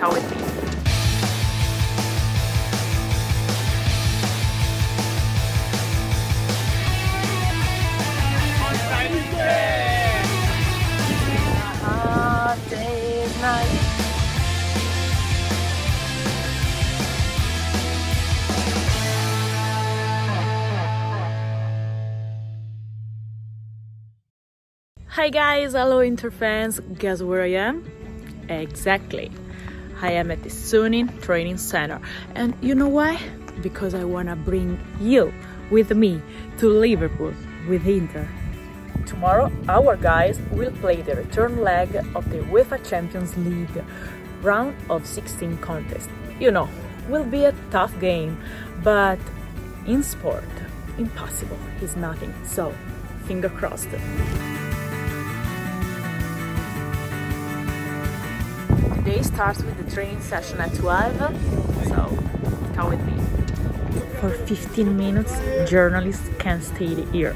Come with me. Hi guys, hello Inter fans, guess where I am? Exactly, I am at the Suning Training Center, and you know why? Because I wanna bring you with me to Liverpool with Inter. Tomorrow our guys will play the return leg of the UEFA Champions League round of 16 contest. You know, will be a tough game, but in sport, impossible is nothing, so finger crossed. Today starts with the training session at 12, so come with me. For 15 minutes, journalists can stay here.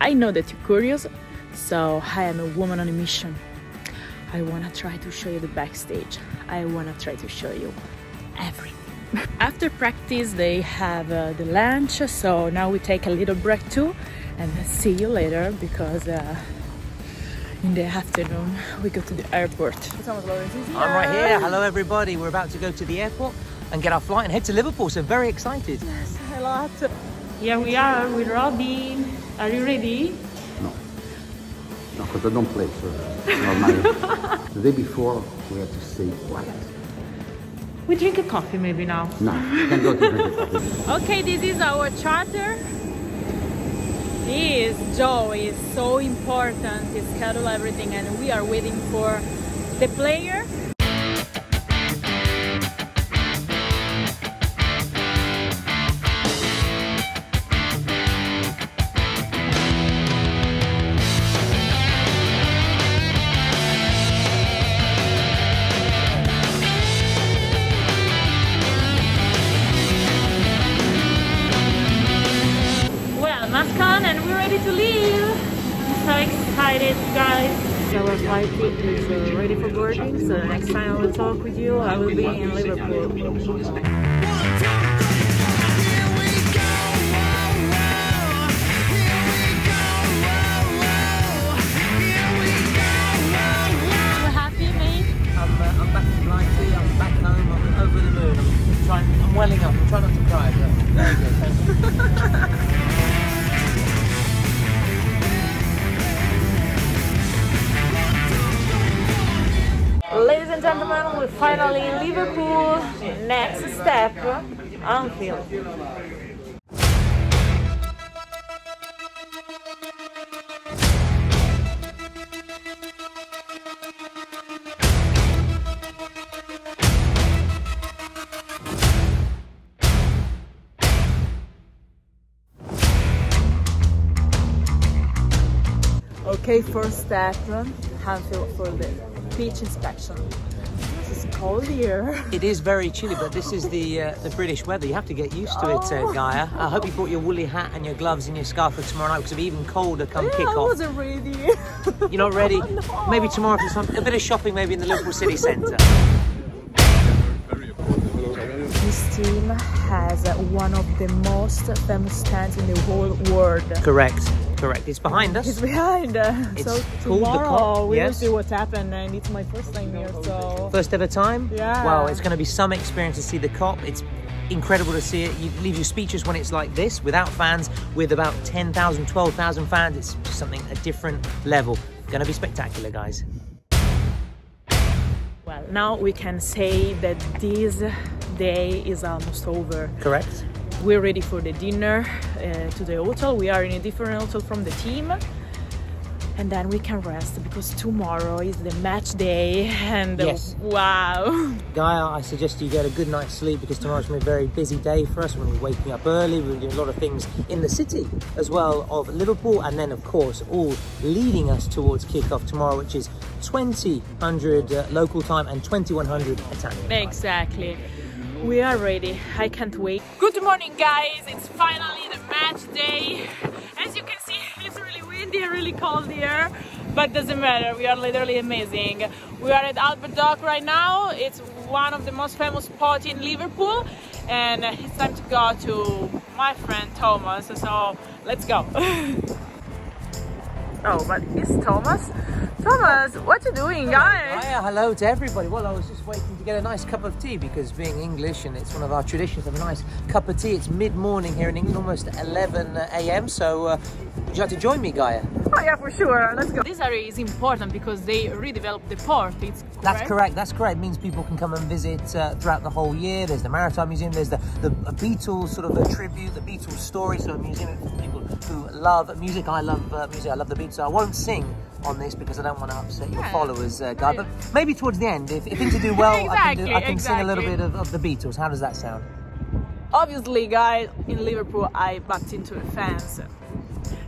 I know that you're curious, so I am a woman on a mission. I wanna try to show you the backstage. I wanna try to show you everything. After practice they have the lunch, so now we take a little break too, and see you later, because in the afternoon we go to the airport. I'm right here. Hello everybody, we're about to go to the airport and get our flight and head to Liverpool, so very excited. Yes, a lot. Here we are with Robin. Are you ready? No. No, because I don't play, so the day before, we have to stay quiet. We drink a coffee maybe now. No, we can go to drink a coffee. Okay, this is our charter. This Joe is so important. He scheduled everything, and we are waiting for the player. To leave. I'm so excited, guys. Our flight is ready for boarding, so the next time I will talk with you, I will be in Liverpool. You're happy, mate? I'm back in Blighty, I'm back home, I'm over the moon. I'm welling up, I'm trying not to cry. Very good. Ladies and gentlemen, we're finally in Liverpool. Next step, Anfield. Okay, first step, Anfield for the beach inspection. This is cold here. It is very chilly, but this is the British weather. You have to get used to it, Gaia. I hope you brought your woolly hat and your gloves and your scarf for tomorrow night, because it'll be even colder come kick-off. I wasn't ready. You're not ready? No. Maybe tomorrow for some, a bit of shopping, maybe in the Liverpool city centre. This team has one of the most famous stands in the whole world. Correct. Correct. It's behind us. It's behind us. It's so tomorrow we will see what's happened, and it's my first time here, so... First ever time? Yeah. Well, it's going to be some experience to see the Kop. It's incredible to see it. You leave your speeches when it's like this, without fans, with about 10,000, 12,000 fans. It's just something, a different level. Going to be spectacular, guys. Well, now we can say that this day is almost over. Correct. We're ready for the dinner to the hotel. We are in a different hotel from the team. and then we can rest because tomorrow is the match day. And yes. Wow. Gaia, I suggest you get a good night's sleep because tomorrow's going to be a very busy day for us. We're going to be waking up early, we're going to do a lot of things in the city as well of Liverpool, and then of course all leading us towards kickoff tomorrow, which is 2000 local time and 2100 Italian time. Exactly. We are ready. I can't wait. Good morning, guys. It's finally the match day. As you can see, it's really windy and really cold here, but doesn't matter. We are literally amazing. We are at Albert Dock right now. It's one of the most famous spots in Liverpool, and it's time to go to my friend Thomas. So let's go. Oh, but it's Thomas. Thomas, what you doing, guys? Hello to everybody. Well, I was just waiting to get a nice cup of tea because being English and it's one of our traditions of a nice cup of tea. It's mid-morning here in England, almost 11 a.m. So would you like to join me, Gaia? Oh yeah, for sure. Let's go. This area is important because they redeveloped the port. It's correct? That's correct. That's correct. It means people can come and visit throughout the whole year. There's the Maritime Museum. There's the Beatles sort of a tribute, the Beatles Story. So a museum for people who love music. I love music. I love the Beatles. So I won't sing on this because I don't want to upset your followers, Guy. But maybe towards the end, if things do well, exactly, I can sing a little bit of the Beatles. How does that sound? Obviously, guys, in Liverpool, I bumped into a fan.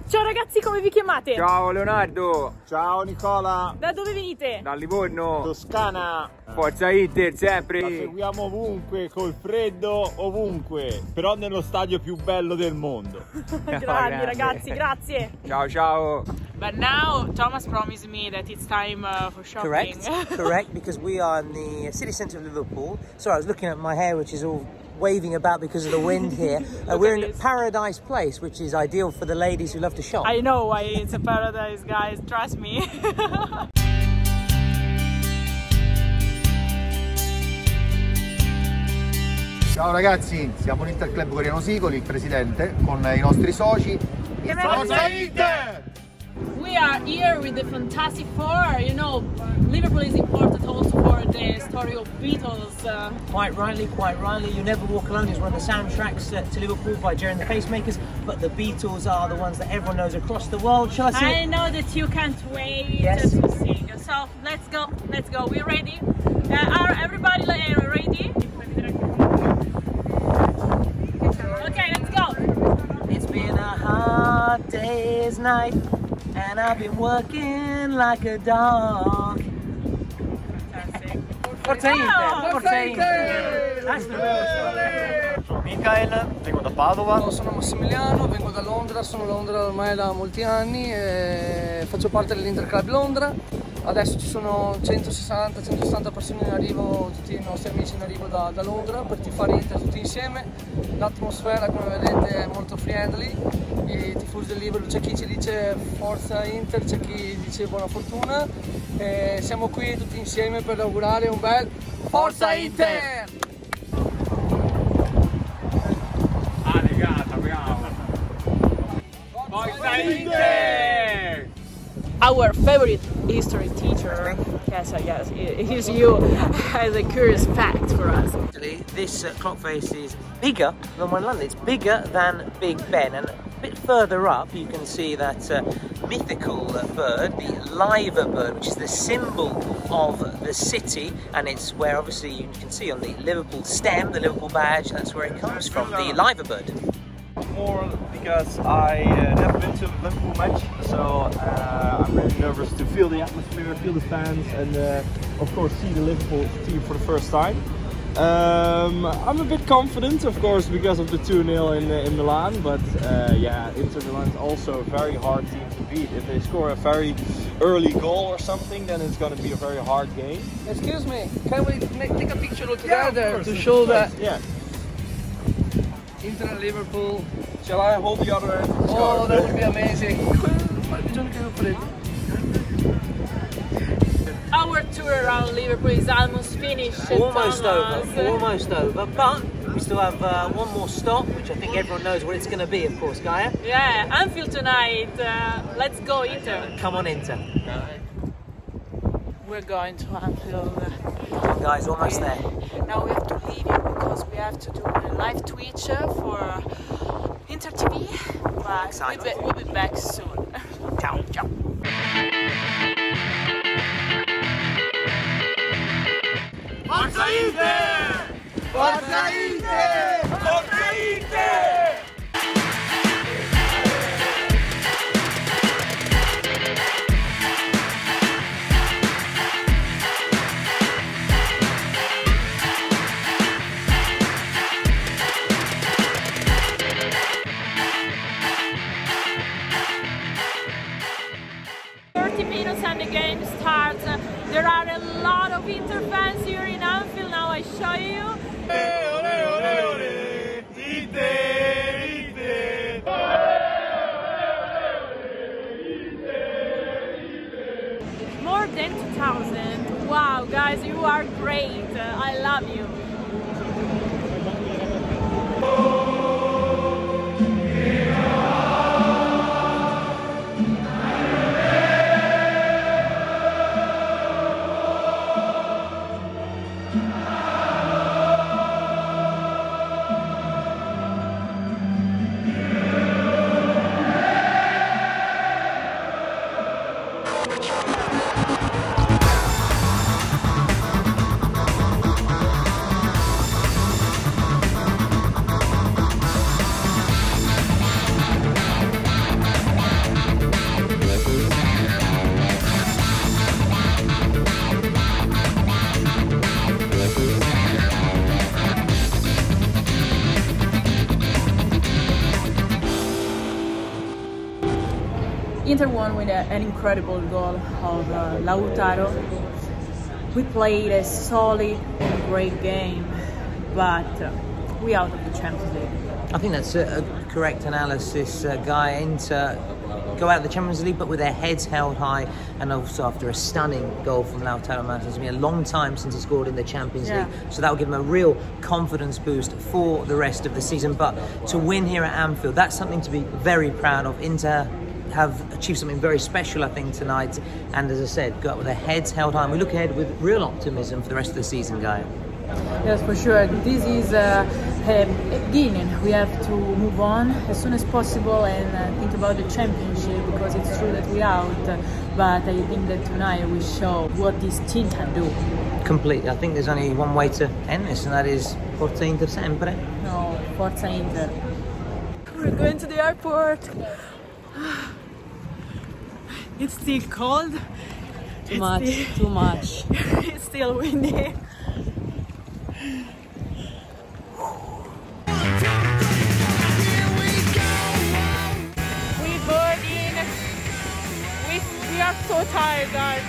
Ciao ragazzi, come vi chiamate? Ciao Leonardo. Ciao Nicola. Da dove venite? Da Livorno. Toscana. Forza Inter, sempre. La seguiamo ovunque, col freddo, ovunque. Però nello stadio più bello del mondo. Grandi ragazzi, grazie. Ciao ciao. But now Thomas promised me that it's time for shopping. Correct, correct, because we are in the city centre of Liverpool. Sorry, I was looking at my hair, which is all waving about because of the wind here. We're in Paradise Place, which is ideal for the ladies who love to shop. I know, it's a paradise, guys, trust me. Ciao ragazzi, siamo l'Inter Club Coriano Sicoli, il presidente, con I nostri soci. Forza Inter! We are here with the Fantastic Four. You know, Liverpool is important also for the story of Beatles. Quite rightly, quite rightly. You Never Walk Alone is one of the soundtracks to Liverpool by Gerry and the Pacemakers, but the Beatles are the ones that everyone knows across the world. Shall I see? I know that you can't wait to sing. So let's go, let's go. We're ready. Are everybody ready? Okay, let's go. It's been a hard day's night, and I've been working like a dog. Fantastic. Forza Inter! Forza Inter! That's the real story. Sono Michael, vengo da Padova. No, sono Massimiliano, vengo da Londra, sono a Londra ormai da molti anni e faccio parte dell'Inter Club Londra. Adesso ci sono 160 persone in arrivo, tutti i nostri amici in arrivo da Londra per tifare Inter tutti insieme. L'atmosfera, come vedete, è molto friendly. I tifosi del Liverpool, c'è chi ci dice Forza Inter, c'è chi dice buona fortuna. E siamo qui tutti insieme per augurare un bel Forza Inter! Ah, legata, brava! Forza Inter! Our favorite history teacher, yes, it is you, has a curious fact for us. Actually, this clock face is bigger than one in London. It's bigger than Big Ben, and a bit further up you can see that mythical bird, the Liver Bird, which is the symbol of the city, and it's where obviously you can see on the Liverpool stem, the Liverpool badge, that's where it comes from, the Liver Bird. More because I never been to a Liverpool match, so I'm really nervous to feel the atmosphere, feel the fans, and of course see the Liverpool team for the first time. I'm a bit confident, of course, because of the 2-0 in Milan, but yeah, Inter Milan is also a very hard team to beat. If they score a very early goal or something, then it's going to be a very hard game. Excuse me, can we take a picture together to show that? Yeah. Inter and Liverpool. Shall I hold the other end? Oh, that would be amazing. Our tour around Liverpool is almost finished. Almost over, almost over. But we still have one more stop, which I think everyone knows what it's going to be, of course, Gaia. Yeah, Anfield tonight. Let's go, Inter. Come on, Inter. We're going to Anfield. Come on, guys, almost there. Now we have to leave. We have to do a live Twitch for Inter TV, but we'll be back soon. Ciao, ciao. Forza Inter! Forza Inter! Forza Inter! There are a lot of Inter fans here in Anfield. Now I show you. Ole, ole, ole, Inter, Inter. Ole, ole, ole, ole, Inter. More than 2,000. Wow, guys, you are great. I love you. Inter won with an incredible goal of Lautaro. We played a solid and great game, but we out of the Champions League. I think that's a correct analysis, Guy. Inter go out of the Champions League, but with their heads held high, and also after a stunning goal from Lautaro Martins. It's been a long time since he scored in the Champions League, so that will give him a real confidence boost for the rest of the season. But to win here at Anfield, that's something to be very proud of. Inter have achieved something very special, I think, tonight, and as I said, got their heads held high, and we look ahead with real optimism for the rest of the season, Guy. Yes, for sure. This is a beginning. We have to move on as soon as possible and think about the championship, because it's true that we're out, but I think that tonight we show what this team can do. Completely. I think there's only one way to end this, and that is Forza Inter sempre. No, Forza Inter. We're going to the airport. It's still cold. Too much. It's still windy. We board in. We are so tired, guys.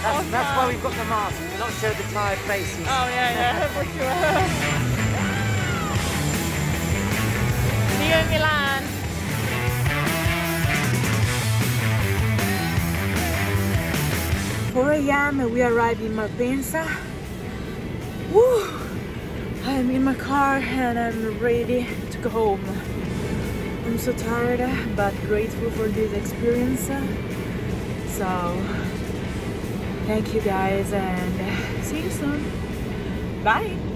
That's why we've got the mask. We're not showing the tired faces. Oh yeah, for sure. See you in Milan. At 4 a.m. we arrived in Malpensa. Woo! I'm in my car and I'm ready to go home. I'm so tired, but grateful for this experience. So, thank you guys and see you soon. Bye!